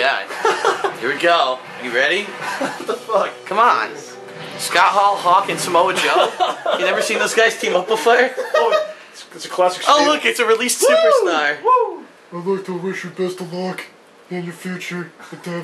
God. Here we go. You ready? What the fuck? Come on. Scott Hall, Hawk, and Samoa Joe. You never seen those guys team up before? Oh, it's a classic scene. Oh, look, it's a released superstar. Woo! I'd like to wish you best of luck in your future.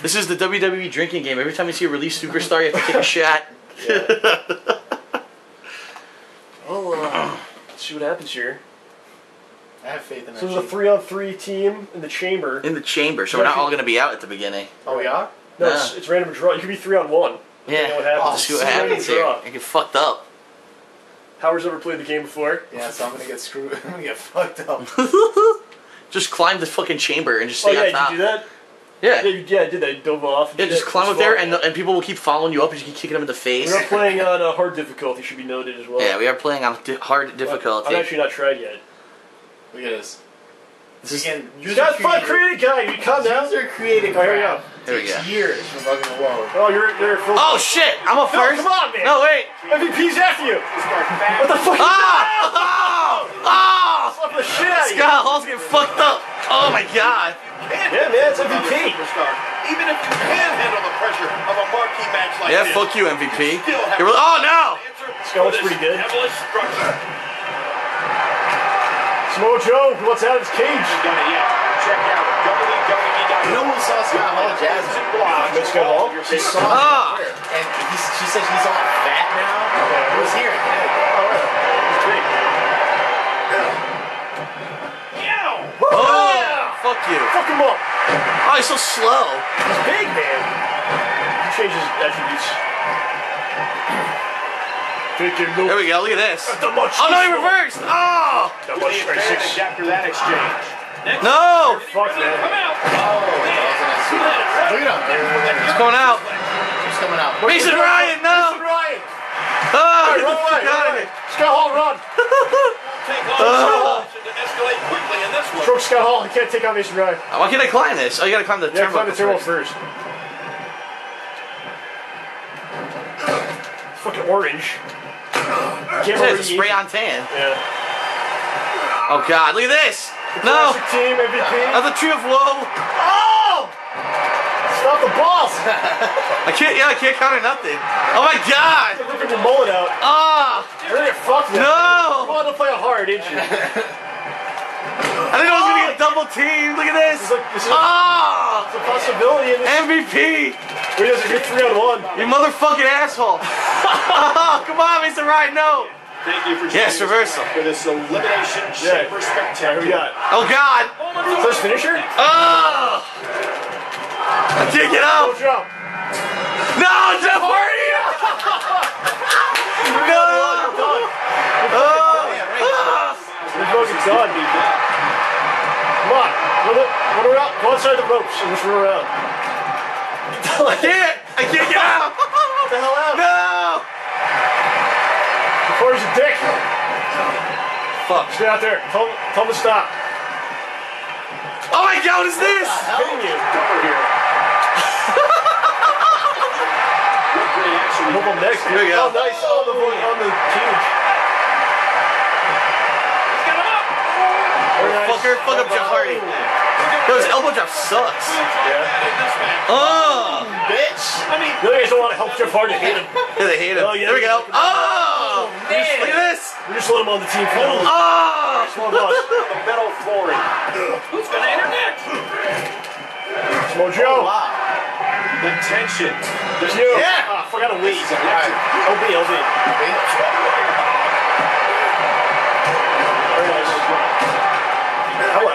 This is the WWE drinking game. Every time you see a released superstar, you have to take a shot. Yeah. Let's see what happens here. I have faith in that. So there's a 3-on-3 team in the chamber. In the chamber, so we're not all going to be out at the beginning. Oh, we are? No, no. It's random draw. You could be 3-on-1. Yeah, I'll see what happens here. I get fucked up. Howard's never played the game before. Yeah, so I'm going to get screwed. I'm going to get fucked up. Just climb the fucking chamber and just stay on top. Oh, yeah, did you do that? Yeah. Yeah, I did that. Dove off. Yeah, just climb up there and people will keep following you up and you keep kicking them in the face. We're not playing on a hard difficulty, should be noted as well. Yeah, we are playing on hard difficulty. I've actually not tried yet. Look at this. You got fun creative guy. You come down. User creative. Here we go. Here we go. Years from fucking alone. Oh, you're full. Oh shit! I'm a first. Come on, man. No wait. MVP's after you. What the fuck? Oh! Oh! Slap the shit out of you. Scott Hall's getting fucked up. Oh my god. Yeah, man, it's MVP. Even if you can handle the pressure of a marquee match like this. Yeah, fuck you, MVP. Oh no. Scott looks pretty good. Mojo, what's out of his cage? Check out WWE. No one saw Scott Hall jazz. She saw him. And she said he's all fat now. He was here. Yeah. Oh, fuck you. Fuck him up. Oh, he's so slow. He's big, man. He changes attributes. There we go, look at this. Oh no, he reversed! Oh! After that exchange. No! Fuck that. Look at him. He's going out. He's coming out. Mason Ryan, no! Mason Ryan! Oh! Run away! Scott Hall, run! Stroke Scott Hall, he can't take out Mason Ryan. Why can't I climb this? Oh, you gotta climb the turbo. Climb the turbo first. Fucking orange. It's spray on tan. Yeah. Oh god, look at this! The team, MVP. Another tree of woe. Oh! Stop the balls! I can't counter nothing. Oh my god! They're ripping the mullet out. Ah! You're gonna get fucked with. No! You wanted to play it hard, didn't you? I didn't know I was gonna get double teamed. Look at this! Ah! It's a possibility in this. MVP! He does a good 3-on-1. You motherfucking asshole! Come on, Mason Ryan, no! Thank you for reversal. For this elimination chamber spectacular. Here we got. Oh god! First finisher? Oh! I can't get up! No, Jeff Hardy! No! We're done. Come on, run around. Go outside the ropes and just run around. I can't get out! Get the hell out! No! Where's your dick? Fuck. Stay out there. Tell him to stop. Oh my god, what is this? What the hell? Here we go. Oh, nice. Oh, on the cage. He's got him up! Fucker, fuck up Jeff Hardy. Yo, his elbow drop sucks. Yeah. Oh, bitch. I mean, you guys don't want to help Jeff Hardy. Hate him. Yeah, they hate him. Oh, yeah, there we go. Oh, man. Look at this. We just let him on the team. Oh. The metal flooring. Who's going to internet? Mojo. Oh, wow. The tension. There's you. Yeah. Oh, I forgot to leave. OB. Very nice. Hello.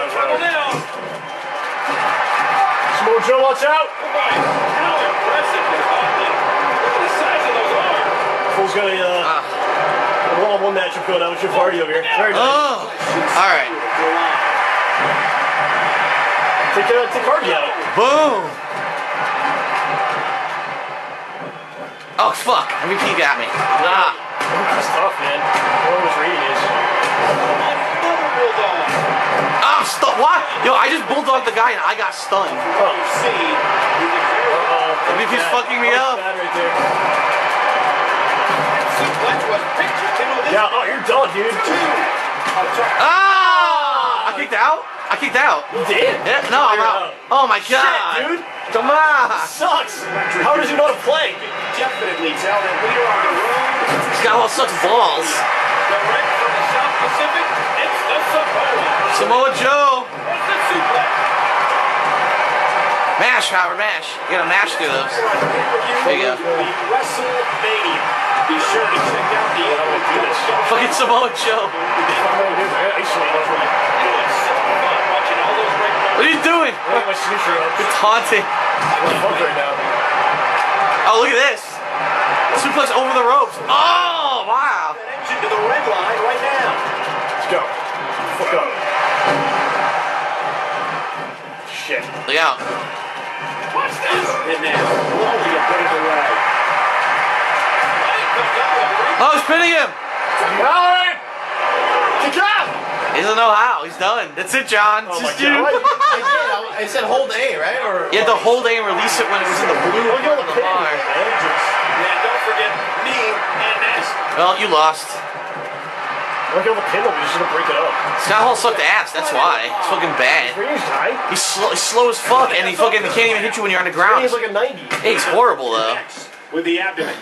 Mojo, watch out! How impressive is that? Look at the size of those arms. Fool's got a one-on-one matchup going on with Jeff Hardy over here. Very nice. Oh. All right. Take Hardy out. Boom. Oh fuck! MVP got me. Nah. That's tough, man. I wonder what his rating is. I'm stuck. What? Yo, I just bulldogged the guy and I got stunned. Oh. MVP's fucking me up. Yeah, oh, you're done, dude. Ah! I kicked out? I kicked out. You did? Yeah, no, I'm out. Oh my god. Shit, dude. Come on. It sucks. How does he know to play? You can definitely tell that we are on the road. Scott Hall sucks balls. Direct from the South Pacific, it's the Samoa Joe. It's the suplex. Mash, Howard, mash. You gotta mash through those. There you go. WrestleMania. Be sure to check out the fucking Samoa Joe. What are you doing? It's haunting. Oh, look at this. Suplex over the ropes. Oh, wow. To the red line right now. Let's go. Fuck up. Shit. Look out. Watch this. And now, slowly a bit of the way. Oh, he's pinning him. Howard! Good job! He doesn't know how. He's done. That's it, John. Oh just you. I said hold A, right? Or you had to hold A and release it when it was in the blue. Look at the bar. And don't forget me and this. Well, you lost. Look at all the pinball. You should have break it up. Scott Hall sucked ass. That's why. It's fucking bad. He's slow as fuck, and he fucking can't even hit you when you're on the ground. He's like a 90. Hey, he's horrible though. With the abdomen.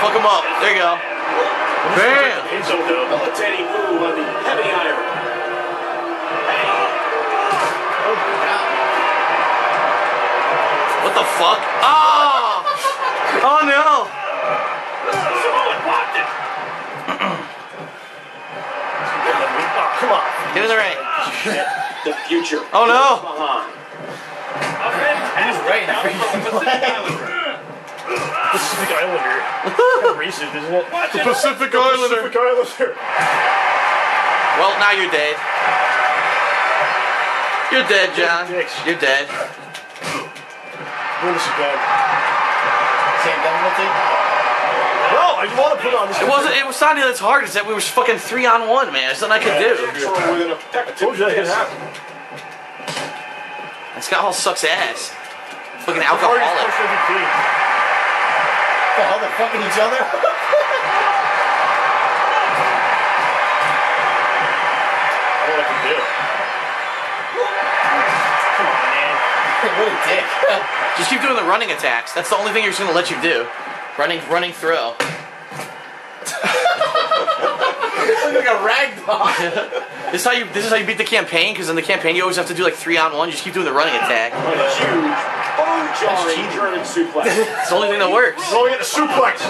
Fuck him up. There you go. Bam! It's a debilitating move on the heavy iron. What the fuck? Oh! Oh no! Someone popped it! Come on. Get in the ring. The future. Oh no! Right. Pacific Islander. Kind of racist, isn't it? The Pacific Islander. Pacific Islander. Well, now you're dead. You're dead, John. You're dead. This is bad. Sam Devlin. No, I want to put on this. It wasn't. It was not that's hard. It's that we were fucking 3-on-1, man. There's nothing I could do. I told you that could happen. And Scott Hall sucks ass. Fucking alcoholic. The hell, they're fucking each other? I don't know what I can do. Come on, man. What a dick. Just keep doing the running attacks. That's the only thing you're just going to let you do. Running throw. Like a ragdoll. This is how you beat the campaign, because in the campaign you always have to do like 3-on-1. You just keep doing the running attack. Huge. German suplex. It's the only thing that works. We're only at the suplex. Bitch.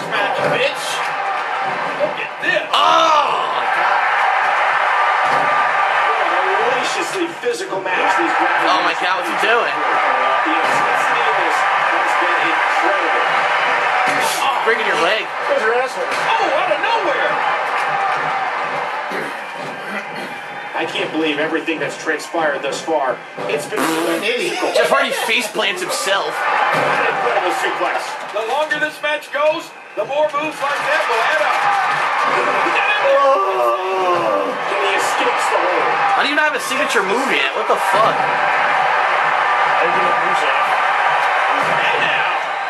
Look at this. Oh my god. Maliciously physical match. Oh my god, what's he doing? The intensity of this has been incredible. Breaking your leg. Where's your asshole? Oh, out of nowhere. I can't believe everything that's transpired thus far. It's been unbelievable. Jeff Hardy face plants himself. An incredible suplex. The longer this match goes, the more moves like that will add up. And he escapes the hole. How do you not have a signature move yet? What the fuck? I didn't get a move yet.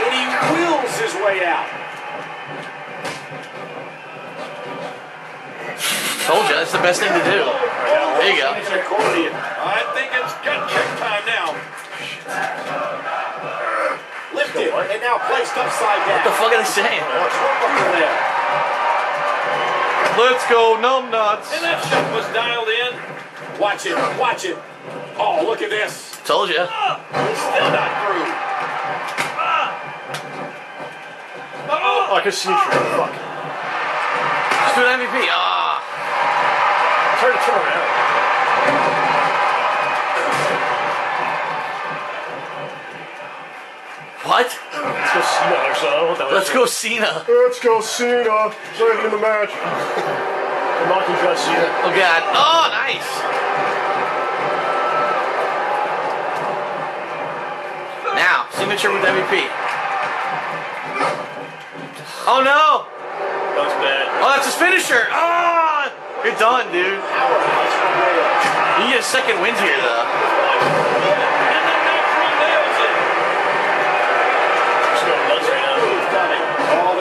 And he wills his way out. Told you, that's the best thing to do. There you go. I think it's gut check time now. Lifted and now placed upside down. What the fuck are they saying? Let's go, numb nuts. And that shot was dialed in. Watch it, watch it. Oh, look at this. Told you. He's still not through. Oh, I can see you. Fuck. Let's do an MVP. Ah. It's hard to turn around. What? Let's go Cena or something. Let's go Cena. Let's go Cena. Right in the match. I'm not going to judge Cena. Oh, God. Oh, nice. Now, signature with MVP. Oh, no. That's bad. Oh, that's his finisher. Ah, oh, you're done, dude. You get a second wind here, though.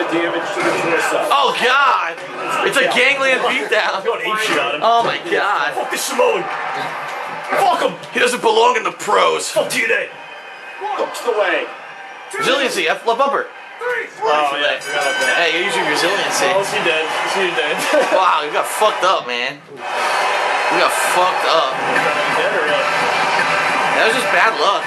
of damage to the torso. Oh god! It's a ganglion beatdown. Going apeshit on him. Oh my god. Fuck this Samoan. Fuck him. He doesn't belong in the pros. Fuck TNA. Walks the way. Resiliency. F left bumper. Oh yeah. Hey, you're using resiliency. Oh, she dead. She dead. Wow, you got fucked up, man. We got fucked up. That was just bad luck.